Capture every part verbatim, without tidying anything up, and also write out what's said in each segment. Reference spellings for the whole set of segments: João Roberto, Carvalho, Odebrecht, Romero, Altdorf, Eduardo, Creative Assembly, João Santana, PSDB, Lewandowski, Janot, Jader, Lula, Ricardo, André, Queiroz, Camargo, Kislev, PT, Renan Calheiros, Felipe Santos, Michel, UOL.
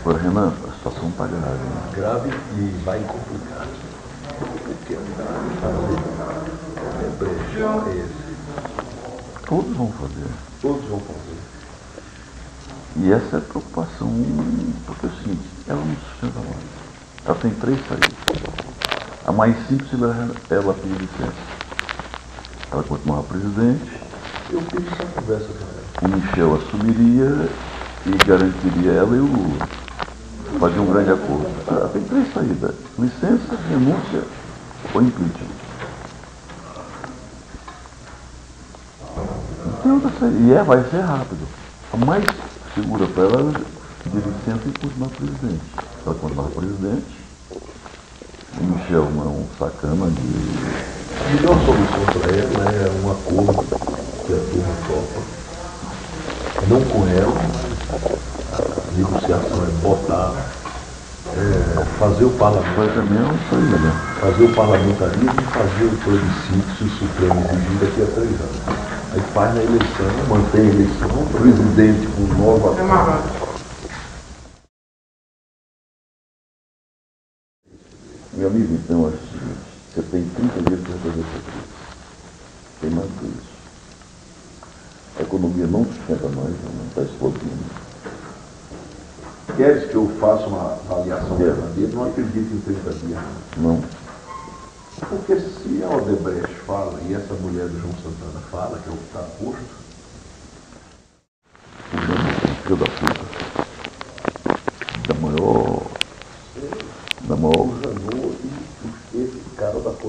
Agora, Renan, a situação está grave. Né? Grave e vai complicar. Porque a Odebrecht é esse. Todos vão fazer. Todos vão fazer. E essa é a preocupação, porque assim, ela não sustenta mais. Ela tem três saídas. A mais simples é ela pedir licença. Ela continuava presidente. Eu fiz essa conversa também. O Michel assumiria e garantiria ela e o Lula. Fazia um grande acordo. Ela tem três saídas. Licença, renúncia ou impeachment. Não tem outra saída. E é, vai ser rápido. A mais segura para ela de licença e continuar presidente. Ela continuava presidente. O Michel é um sacana de... A melhor solução para ela é um acordo que a turma topa, não com ela, a negociação é botar, é fazer o parlamentarismo, fazer o parlamentarismo e fazer o plebiscito se o Supremo exigir daqui a três anos. Aí faz na eleição, mantém a eleição, presidente com nova... Meu amigo, então, acho que você tem trinta dias para fazer essa crise. Tem mais que isso. A economia não sustenta mais, não está explodindo. Queres que eu faça uma avaliação verdadeira? Não acredito em trinta dias. Não. Porque se a Odebrecht fala e essa mulher do João Santana fala, que é o que está posto, o João é filho da puta, da maior... da maior...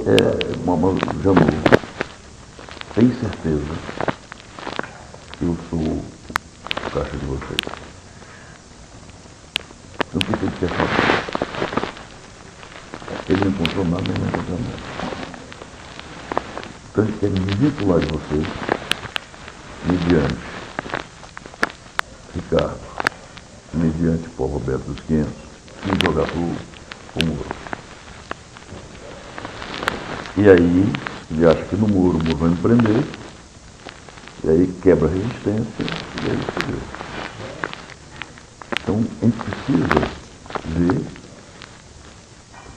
É, mamãe, Janot, tenho certeza que eu sou o caixa de vocês. Então o que tem que ter falado? Ele não encontrou nada, ele não encontrou nada. Então ele quer me vincular de vocês, mediante Ricardo, mediante João Roberto dos quinhentos, um jogador como eu. E aí, ele acha que no muro, o muro vai me prender, e aí quebra a resistência, e aí fodeu. Então, a gente precisa ver,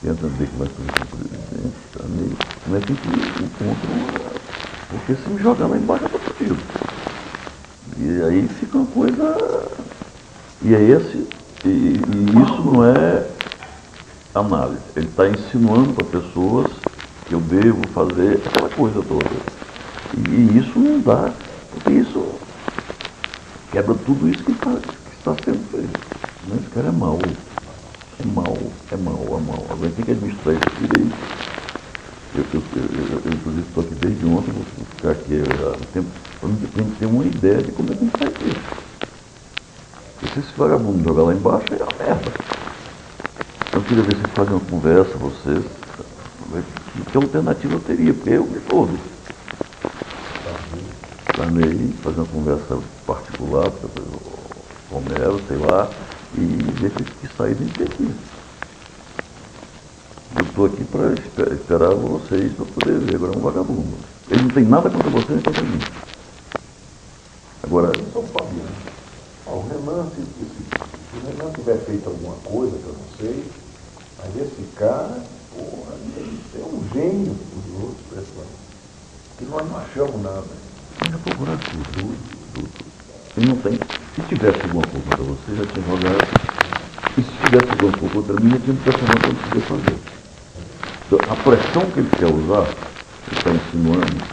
tenta ver que vai fazer com o presidente, tá nele, mas tem que ir contra, porque se me jogar lá embaixo, eu tô fodido. E aí fica uma coisa... E é esse, e, e isso não é análise, ele está insinuando para pessoas que eu devo fazer, aquela coisa toda. E, e isso não dá, porque isso quebra tudo isso que está, que está sendo feito. Mas esse cara é mau, é mau, é mau, é mau. Agora tem que administrar isso direito. Eu, eu, eu, eu, eu inclusive, estou aqui desde ontem, vou ficar aqui há um tempo, para mim tem que ter uma ideia de como é que sai isso. Porque se esse vagabundo jogar lá embaixo, é uma merda. Eu queria ver se vocês fazem uma conversa, vocês. Que alternativa eu teria, porque eu me fodo. Planei fazer uma conversa particular, com o Romero, sei lá, e ver que saída de aqui. Eu estou aqui para esperar vocês para poder ver. Agora é um vagabundo. Ele não tem nada contra vocês, contra mim. Agora. Então, Fabiano, o Renan, se, se o Renan tiver feito alguma coisa que eu não sei, aí esse cara. Porra, ele é um gênio dos outros, pessoal. Que nós não achamos nada. Ele procura tudo, tudo, tudo. Ele não tem. Se tivesse alguma coisa para você, já tinha jogado. E se tivesse alguma coisa contra mim, eu tinha me questionado para poder fazer. Então, a pressão que ele quer usar, ele está insinuando,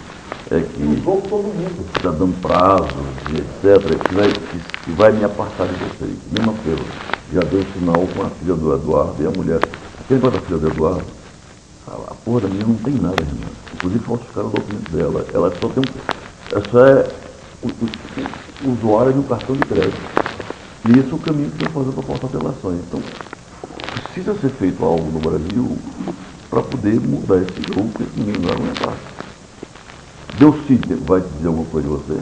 é que está dando prazo, etcétera, que vai, que, que vai me apartar de vocês. Mesmo pelo. Já deu sinal com a filha do Eduardo e a mulher. Aquele bota a filha do Eduardo, a porra da menina não tem nada, Renan. Inclusive falsificaram o documento dela. Ela só tem um. Ela só é usuária de um cartão de crédito. E esse é o caminho que tem que fazer para faltar delações. Então, precisa ser feito algo no Brasil para poder mudar esse jogo, porque ninguém vai aguentar. Deus Cid vai dizer alguma coisa de você?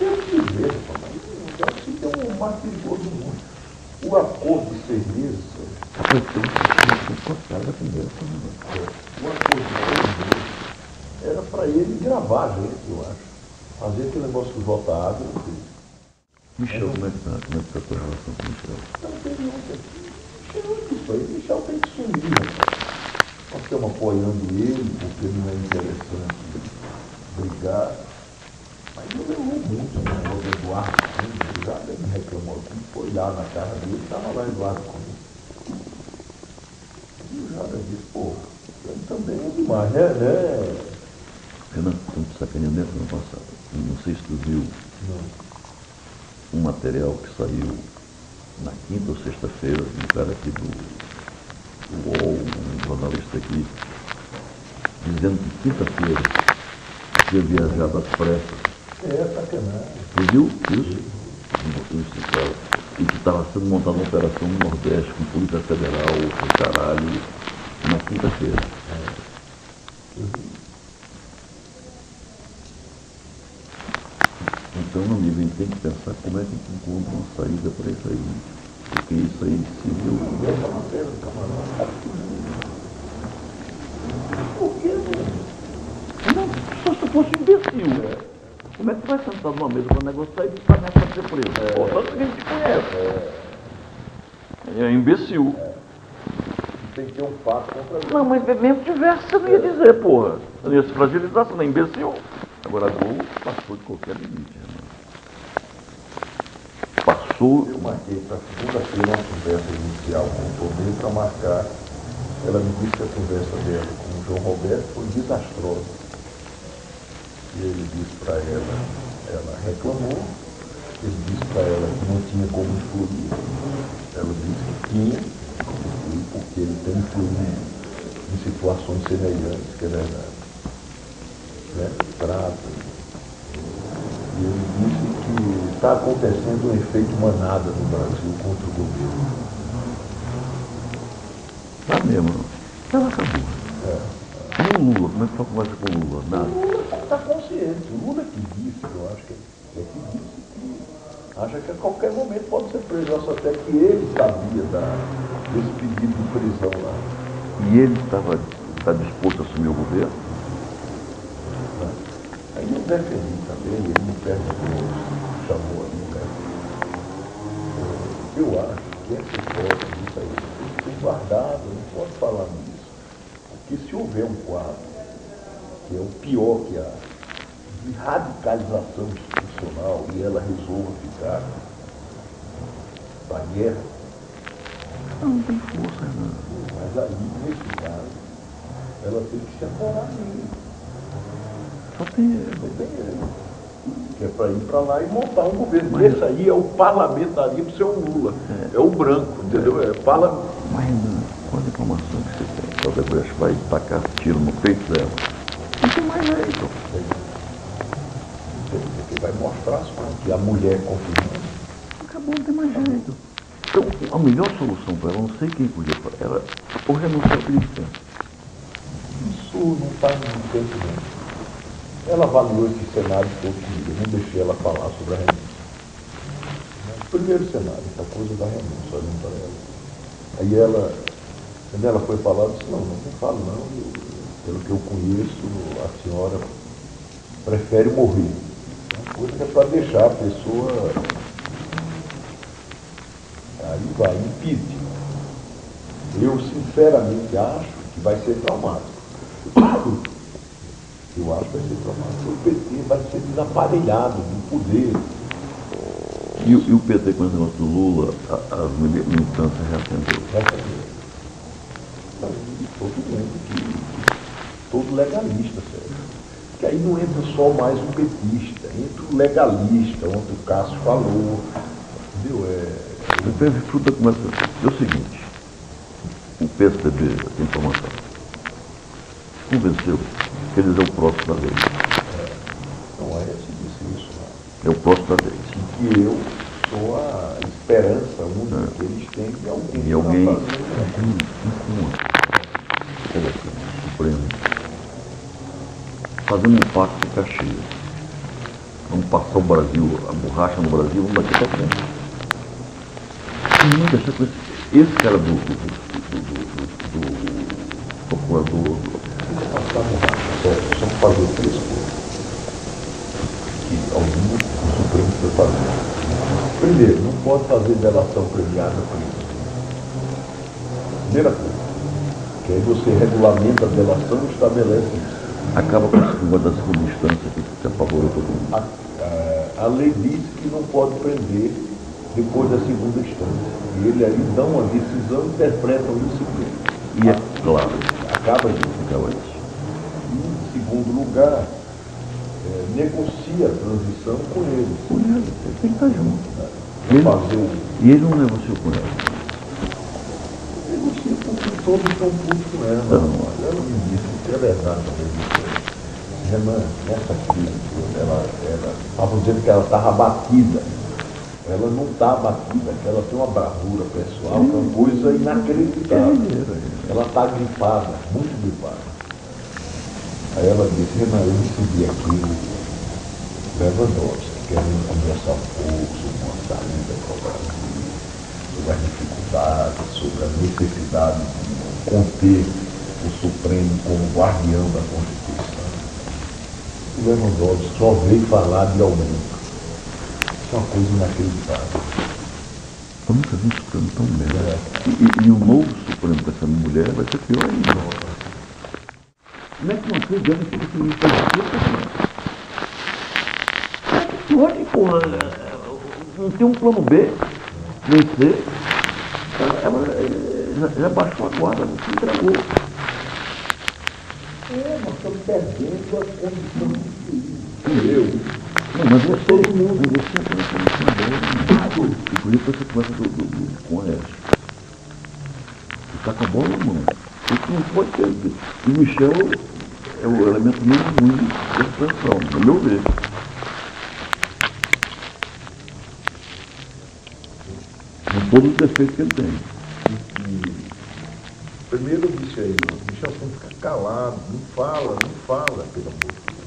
Eu te vejo, papai. Deus Cid é um mais perigoso do mundo. O acordo de serviço. Eu tenho que cortar da primeira coisa. O acordo de serviço era para ele gravar a gente, eu acho. Fazer aquele negócio de votar água. Michel, como é que está? Como é que está a tua relação com o Michel? Não tem nada. Michel tem que sumir. Nós estamos apoiando ele, porque não é interessante brigar. Mas não levou muito, né? O Eduardo, o Jader me reclamou aqui, foi lá na casa dele, estava lá Eduardo comigo. E o Jader disse, pô, ele também é demais, né? né? Renan, estamos sacaneando dentro do ano passado. Não sei se tu viu não. Um material que saiu na quinta ou sexta-feira, um cara aqui do U O L, um jornalista aqui, dizendo que quinta-feira tinha viajado às pressas. É, sacanagem. Tu viu isso? Isso, cara. E que estava sendo montada uma operação no Nordeste, com Polícia Federal, com caralho, na quinta-feira. É. Então, meu amigo, a gente tem que pensar como é que a gente encontra uma saída para isso aí. Porque isso aí se viu. Por que não? Não, se fosse imbecil. É. Como é que vai sentar numa mesa para um negócio sair e para a ser preso? Portanto, que a gente conhece. É, é imbecil. É. Tem que ter um passo contra ele. Não, mas mesmo tivesse, você não ia dizer, porra. Você não ia se fragilizar, você não é imbecil. Agora, Gol passou de qualquer limite, irmão. Passou... Eu marquei para segunda-feira uma conversa inicial com o Romero para marcar. Ela me disse que a conversa dela com o João Roberto foi desastrosa. E ele disse para ela, ela reclamou. Ele disse para ela que não tinha como excluir. Ela disse que tinha como excluir porque ele tem excluído em situações semelhantes, que é verdade. Né, prato. E ele disse que está acontecendo um efeito manada no Brasil contra o governo. Tá mesmo? Ela acabou. É. E o Lula? Como é que foi a conversa com o Lula? Nada. O Lula está consciente. O Lula que disse, eu acho que é que disse que acha que a qualquer momento pode ser preso, só até que ele sabia da, desse pedido de prisão lá. E ele estava tá disposto a assumir o governo? Aí eu defendi também, ele me perguntou, chamou ali, né? Eu acho que essa história disso aí tem que ser guardada, não pode falar nisso. Porque se houver um quadro, que é o pior que há, de radicalização institucional, e ela resolva ficar para a guerra, não tem força, não. Mas aí, nesse caso, ela tem que se apoiar nisso. Só tem que é para ir para lá e montar um governo. Mas esse aí é o parlamentarismo, isso é o Lula. É, é o branco, entendeu? É, é parlamento. Mas qual a informação que você tem? Que a Odebrecht vai tacar tiro no peito dela. Não tem mais jeito. Você vai mostrar as coisas que a mulher confirmando. Acabou, não tem mais jeito. Então, a melhor solução para ela, não sei quem podia para ela, ou renunciar ao Felipe Santos. Isso não faz muito tempo, não. Ela avaliou esse cenário todo comigo, não deixei ela falar sobre a renúncia. Primeiro cenário, essa coisa da renúncia, olhando para ela. Aí ela, quando ela foi falar, disse, não, não falo não, eu, pelo que eu conheço, a senhora prefere morrer. Uma coisa que é para deixar a pessoa... Aí vai, impede. Eu sinceramente acho que vai ser traumático. Eu acho que vai ser traumático. O P T vai ser desaparelhado do poder. E, e o P T, com o negócio do Lula, a, a militância reacendeu? Reacendeu. Todo mundo que... Todo legalista, sério. Porque aí não entra só mais um petista, entra o legalista, ontem o Cássio falou. Entendeu? É... Eu teve fruto da conversa. É o seguinte, o P S D B, a informação, convenceu que eles é o próximo da vez. É. Não é assim, disse isso. Não. É o próximo da vez. E que eu sou a esperança única é. que eles têm de alguém. E alguém. Não fazer, né? um, um, um, olha aqui, Supremo. Fazendo um pacto de Caxias. Vamos passar o Brasil, a borracha no Brasil, vamos daqui para frente. Não deixa com esse. Esse cara do. do. do. do. do. do procurador. Do, só fazer três coisas que algum o Supremo foi fazer. Primeiro, não pode fazer delação premiada presa. terceira coisa, que aí você regulamenta a delação e estabelece isso. Acaba com uma das circunstâncias que se apavorou todo mundo. A, a, a lei diz que não pode prender depois da segunda instância. E ele aí dá uma decisão, interpreta o disciplina. E é claro. Acaba isso. Em segundo lugar, é, negocia a transição com ele. Com ele, ele tem que estar junto. É, ele, fazer... E ele não negociou com ela? Negocia porque todos estão putos com ela. Não, olha, ela me disse que é verdade. Renan, essa crise, ela estava dizendo que ela estava abatida. Ela não está abatida, ela tem uma bravura pessoal, é uma coisa inacreditável. É, é, é. Ela está gripada, muito gripada. Aí ela disse, Renan, eu recebi aqui o Lewandowski, querendo conversar um pouco sobre uma saída para o Brasil, sobre as dificuldades, sobre a necessidade de conter o Supremo como guardião da Constituição. O Lewandowski só veio falar de aumento. Isso é uma coisa inacreditável. Eu nunca vi um Supremo tão melhor. E, e, e o novo Supremo com essa mulher vai ser pior ainda. Como é que uma coisa dela tem que me fazer? Pode, porra. Não tem um plano B, nem C. Ela já baixou a guarda, não se entregou. É, nós estamos perdendo a condição de eu. Não, mas você, todo mundo, você é pela condição dela. Inclusive, você começa do Congresso. Está com a bola na mão. Isso não pode ser. E o Michel é o elemento muito ruim da situação, no meu ver. Com todo o defeito que ele tem. E, primeiro eu disse aí, o Michel sempre fica calado, não fala, não fala, pelo amor de Deus.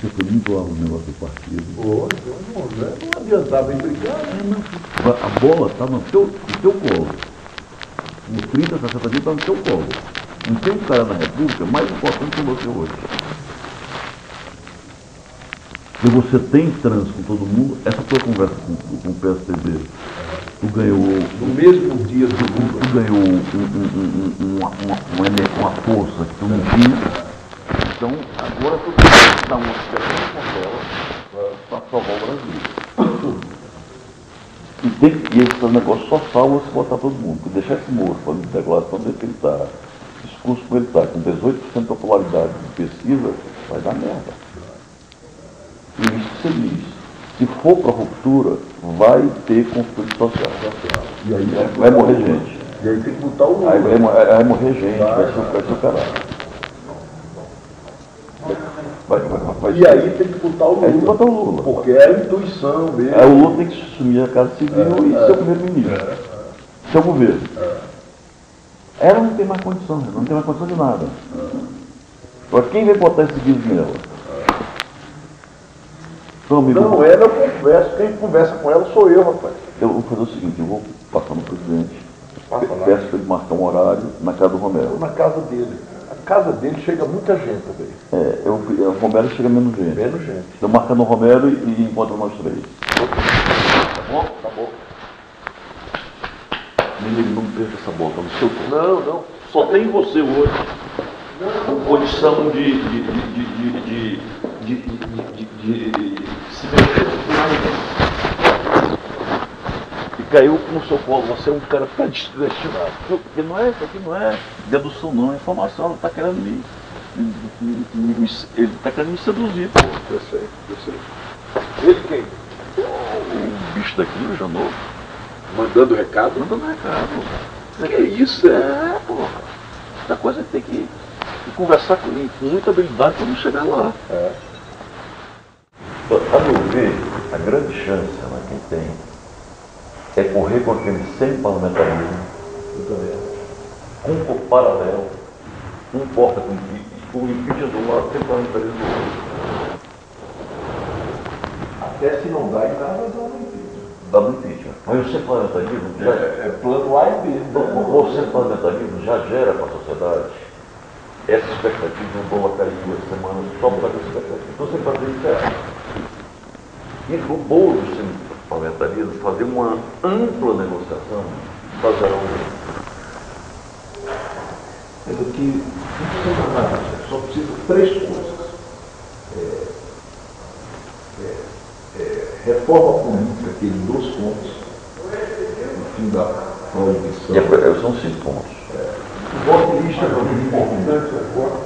Você foi muito lá no negócio do partido. Oh, não, não adiantava em brigar, né? A bola estava no teu, no teu colo. No trinta, sessenta dias está no seu colo. Não tem um cara na República mais importante que você hoje. Se você tem trânsito com todo mundo, essa tua conversa com, com o P S D B, tu ganhou... No mesmo dia do Lula. Tu ganhou um, um, um, um, uma, uma, uma força que tu não tinha. Então, agora tu tem que dar uma esperança para salvar o Brasil. E, tem, e esse negócio só salva se botar todo mundo. Porque deixar esse morro para declaração dele que ele está, discurso que ele está, com dezoito por cento de popularidade de pesquisa, vai dar merda. E isso que você diz. Se for para ruptura, vai ter conflito social. E aí vai, vai morrer gente. E aí tem que botar o mundo. Aí vai, vai, vai morrer gente, vai, vai, vai, vai ser o caralho. Vai, vai, vai, e aí tem que botar o Lula. Aí tem que botar o Lula. Porque é a intuição mesmo. É, o Lula tem que assumir a Casa Civil é, e é, seu primeiro-ministro. É, é. Seu governo. É. Ela não tem mais condição, não tem mais condição de nada. É. Agora quem vai botar esse vídeo nela? É. Não, ela eu converso. Quem conversa com ela sou eu, rapaz. Eu vou fazer o seguinte, eu vou passar no presidente. Passa lá. Peço para ele marcar um horário na casa do Romero. Na casa dele. Na casa dele chega muita gente também. É, eu, o Romero chega menos gente. Menos gente. Eu marco no Romero e, e encontro nós três. Tá bom? Tá bom. Menino, não perca essa boca no seu corpo. Não, não. Só tem você hoje. Não, não. Condição de, de, de, de, de, de, de, de, de se meter com o. E caiu com o seu colo. Você é um cara que está destinado. Porque não é, isso aqui não é. Dedução não, é informação, ela está querendo me, me, me, me, me ele está querendo me seduzir, pô. Eu sei, eu sei. Ele quem? O bicho daqui, o Janot. Mandando recado? Mandando recado, pô. Que é isso, é? É, pô. Essa coisa tem que, que conversar com ele com muita habilidade para não chegar lá. É. A meu ver, a grande chance né, que tem é correr com aquele sem parlamentarismo. Eu também. Um corpo paralelo, um porta com o impeachment do lado, sempre para do outro. Até se não dá, dá, mas dá no impeachment. Dá no impeachment. Mas o separamentalismo já... É, é plano A e B. Não, o separamentalismo já gera para a sociedade essa expectativa de um dólar cair duas semanas só para essa expectativa. Então você faz isso errado. E o bom do separamentalismo fazer uma ampla negociação, fazer um... é do que só precisa de três coisas. É, é, é, reforma política, que tem dois pontos, no fim da proibição. E agora são cinco pontos. É, o voto de lista é muito importante agora,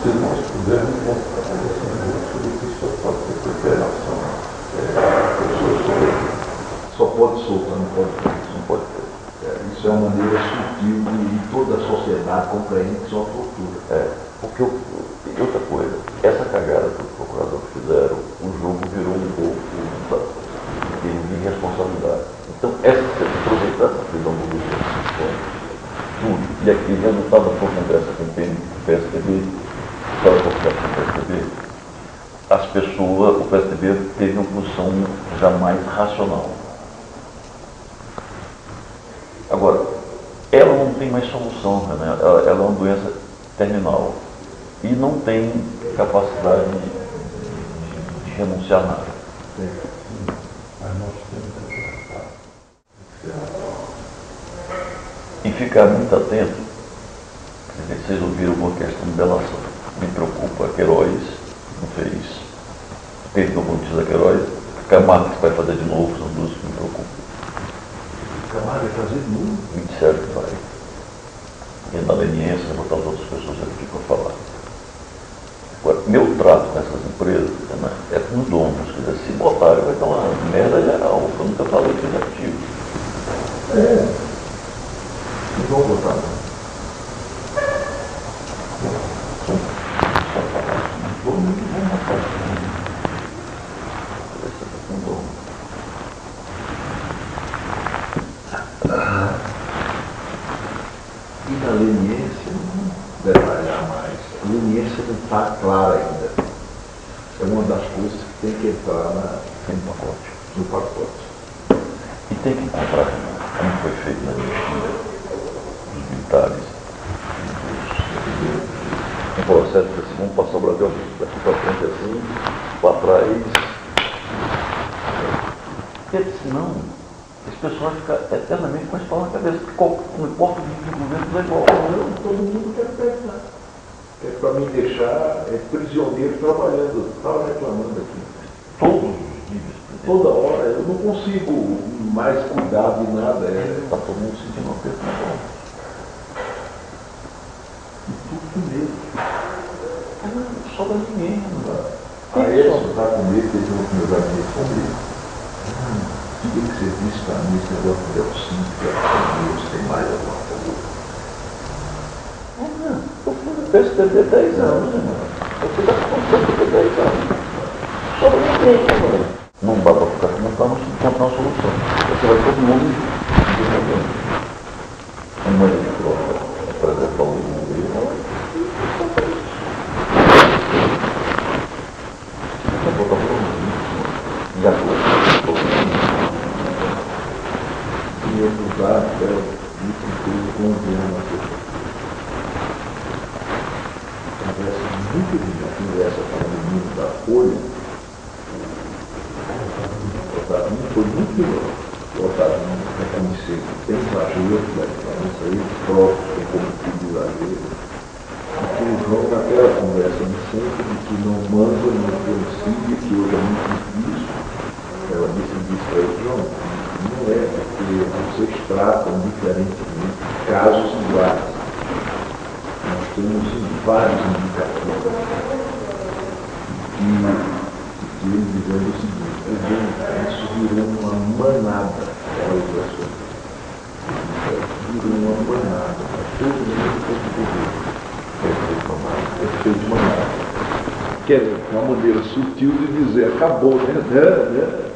se nós pudermos mostrar sobre o que só pode ter cooperação. É, só pode soltar, não pode ter. Não pode ter. Isso é uma maneira sutil e toda a sociedade compreende que isso é uma tortura. É, porque eu, e outra coisa, essa cagada que os procuradores fizeram, o jogo virou um pouco de irresponsabilidade. Então, essa aproveitar essa prisão do Lula, tudo, e aquele resultado da sua conversa com o P S D B, para a conversa com o P S D B, as pessoas, o P S D B teve uma posição jamais racional. Agora, ela não tem mais solução, né? ela, ela é uma doença terminal e não tem capacidade de, de, de renunciar a nada. Sim. Mas nós temos que ficar. E ficar muito atento, vocês ouviram uma questão de delação. Me preocupa, Queiroz não fez, teve uma notícia da Queiroz, Camargo vai fazer de novo, são duas que me preocupam. Camargo vai fazer tudo. vinte e sete vai. E na leniência, vai botar as outras pessoas aqui para falar. Agora, meu trato com essas empresas é com os donos. Quer dizer, se botarem, vai dar uma merda geral. Eu nunca falei que é negativo. É. Não vão botar, não. Está clara ainda. É uma das coisas que tem que entrar na, tem no pacote. No pacote. E tem que encontrar, como foi feito na Argentina, os militares, um processo que assim, vamos passar o Brasil daqui para frente assim, para trás. Porque senão, esse pessoal fica eternamente com a espalha na cabeça, não importa o que o governo vai igual. Não, todo mundo quer pensar. É para me deixar é, prisioneiro trabalhando. Estava reclamando aqui. Todos os dias. Toda hora. Eu não consigo mais cuidar de nada. Está é, todo mundo sentindo uma perda na mão. E tudo com medo. Não sobra ninguém. Aí eu está com medo, que eu com meus amigos com medo. O que você disse para mim? Esse negócio é o cinco, tem mais alguma coisa. Eu fui no P S D B dez anos, irmão. Eu fui da P S D B dez anos. Só não tem, mano. Não dá para ficar como está, mas tem que encontrar uma solução. Você vai todo mundo junto. Uma maneira de troca, apresentar o governo. Vai botar todo mundo junto. E agora? E eu usar é muito coisa com o governo na pessoa. Muito linda a conversa com o menino da Folha. O Otávio foi muito melhor. O Otávio reconheceu que tem exagero da diferença, ele próprio tem como filho exagero. E o João, naquela conversa de sempre, de que não manda, não consiga, que hoje é muito difícil, ela disse para ele: João, não é, porque vocês tratam diferentemente casos iguais. Temos vários indicadores e ele dizendo o seguinte: eu venho, isso virou uma manada para os assuntos, virou uma manada para todo mundo que tem que poder, perfeito manada. Quer dizer, uma maneira sutil de dizer: acabou, né?